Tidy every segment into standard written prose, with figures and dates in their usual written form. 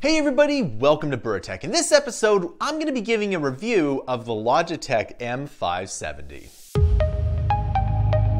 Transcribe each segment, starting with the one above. Hey everybody, welcome to Bura Tech. In this episode, I'm going to be giving a review of the Logitech M570.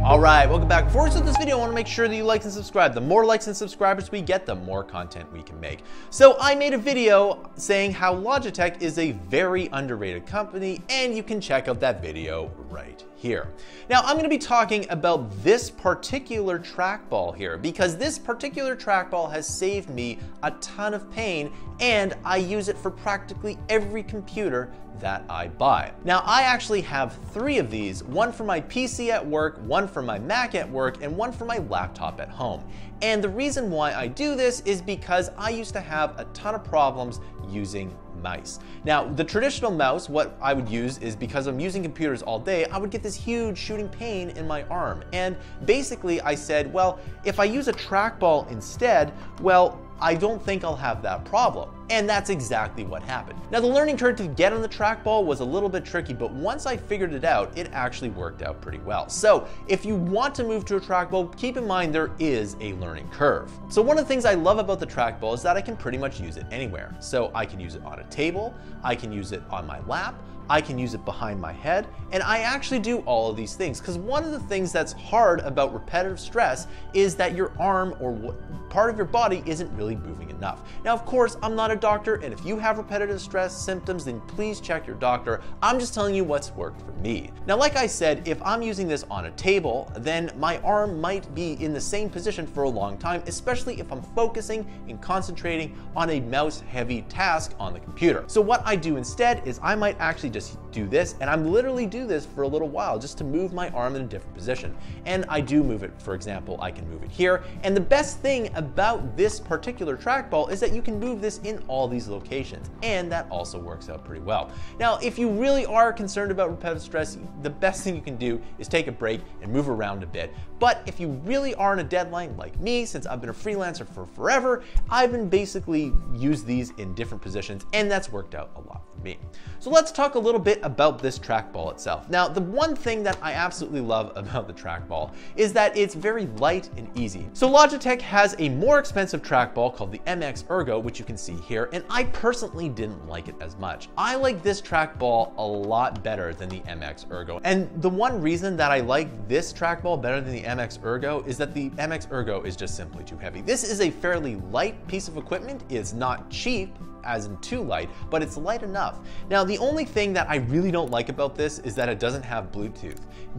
All right, welcome back. Before we start this video, I want to make sure that you like and subscribe. The more likes and subscribers we get, the more content we can make. So I made a video saying how Logitech is a very underrated company, and you can check out that video right here. Now I'm going to be talking about this particular trackball here because this particular trackball has saved me a ton of pain, and I use it for practically every computer that I buy. Now I actually have three of these, one for my PC at work, one for my Mac at work, and one for my laptop at home. And the reason why I do this is because I used to have a ton of problems using mice. Now the traditional mouse, what I would use is, because I'm using computers all day, I would get this huge shooting pain in my arm. And basically I said, well, if I use a trackball instead, well, I don't think I'll have that problem. And that's exactly what happened. Now the learning curve to get on the trackball was a little bit tricky, but once I figured it out, it actually worked out pretty well. So if you want to move to a trackball, keep in mind there is a learning curve. So one of the things I love about the trackball is that I can pretty much use it anywhere. So I can use it on a table, I can use it on my lap, I can use it behind my head, and I actually do all of these things because one of the things that's hard about repetitive stress is that your arm or part of your body isn't really moving enough. Now of course, I'm not a doctor, and if you have repetitive stress symptoms, then please check your doctor. I'm just telling you what's worked for me. Now like I said, if I'm using this on a table, then my arm might be in the same position for a long time, especially if I'm focusing and concentrating on a mouse heavy task on the computer. So what I do instead is I might actually just do this, and I'm literally do this for a little while just to move my arm in a different position. And I do move it, for example, I can move it here. And the best thing about this particular trackball is that you can move this in all these locations, and that also works out pretty well. Now, if you really are concerned about repetitive stress, the best thing you can do is take a break and move around a bit. But if you really are on a deadline like me, since I've been a freelancer for forever, I've been basically used these in different positions, and that's worked out a lot for me. So let's talk a little bit about this trackball itself. Now, the one thing that I absolutely love about the trackball is that it's very light and easy. So Logitech has a more expensive trackball called the MX Ergo, which you can see here, and I personally didn't like it as much. I like this trackball a lot better than the MX Ergo. And the one reason that I like this trackball better than the MX Ergo is that the MX Ergo is just simply too heavy. This is a fairly light piece of equipment. It's not cheap, as in too light, but it's light enough. Now, the only thing that I really don't like about this is that it doesn't have Bluetooth,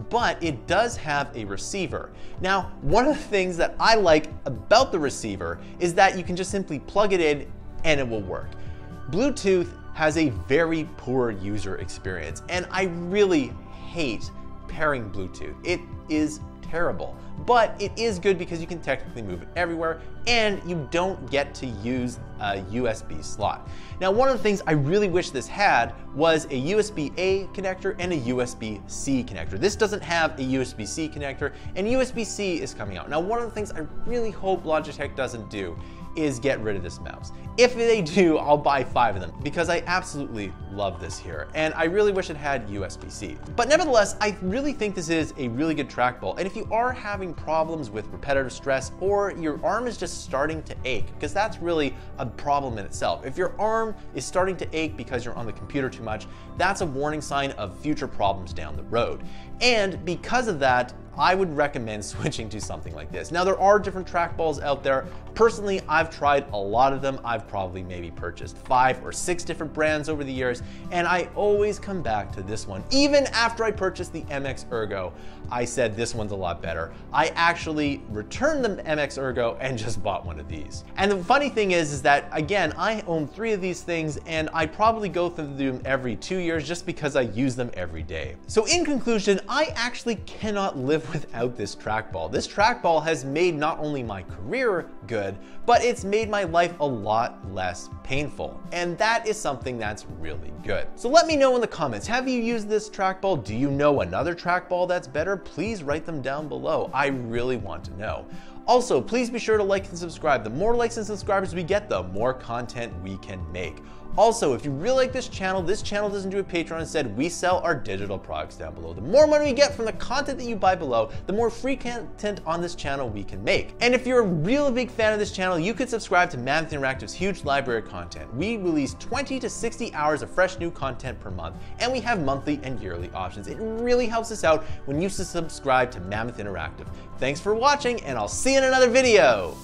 but it does have a receiver. Now, one of the things that I like about the receiver is that you can just simply plug it in and it will work. Bluetooth has a very poor user experience, and I really hate pairing Bluetooth. It is terrible, but it is good because you can technically move it everywhere, and you don't get to use a USB slot. Now, one of the things I really wish this had was a USB-A connector and a USB-C connector. This doesn't have a USB-C connector, and USB-C is coming out. Now, one of the things I really hope Logitech doesn't do is get rid of this mouse. If they do, I'll buy 5 of them because I absolutely love this here, and I really wish it had USB-C. But nevertheless, I really think this is a really good trackball, and if you are having problems with repetitive stress or your arm is just starting to ache, because that's really a problem in itself. If your arm is starting to ache because you're on the computer too much, that's a warning sign of future problems down the road. And because of that, I would recommend switching to something like this. Now, there are different trackballs out there. Personally, I've tried a lot of them. I've probably maybe purchased 5 or 6 different brands over the years, and I always come back to this one. Even after I purchased the MX Ergo, I said this one's a lot better. I actually returned the MX Ergo and just bought one of these. And the funny thing is that, again, I own 3 of these things, and I probably go through them every 2 years just because I use them every day. So in conclusion, I actually cannot live without this trackball. This trackball has made not only my career good, but it's made my life a lot less painful. And that is something that's really good. So let me know in the comments, have you used this trackball? Do you know another trackball that's better? Please write them down below. I really want to know. Also, please be sure to like and subscribe. The more likes and subscribers we get, the more content we can make. Also, if you really like this channel doesn't do a Patreon. Instead, we sell our digital products down below. The more money we get from the content that you buy below, the more free content on this channel we can make. And if you're a real big fan of this channel, you could subscribe to Mammoth Interactive's huge library of content. We release 20 to 60 hours of fresh new content per month, and we have monthly and yearly options. It really helps us out when you subscribe to Mammoth Interactive. Thanks for watching, and I'll see you in another video.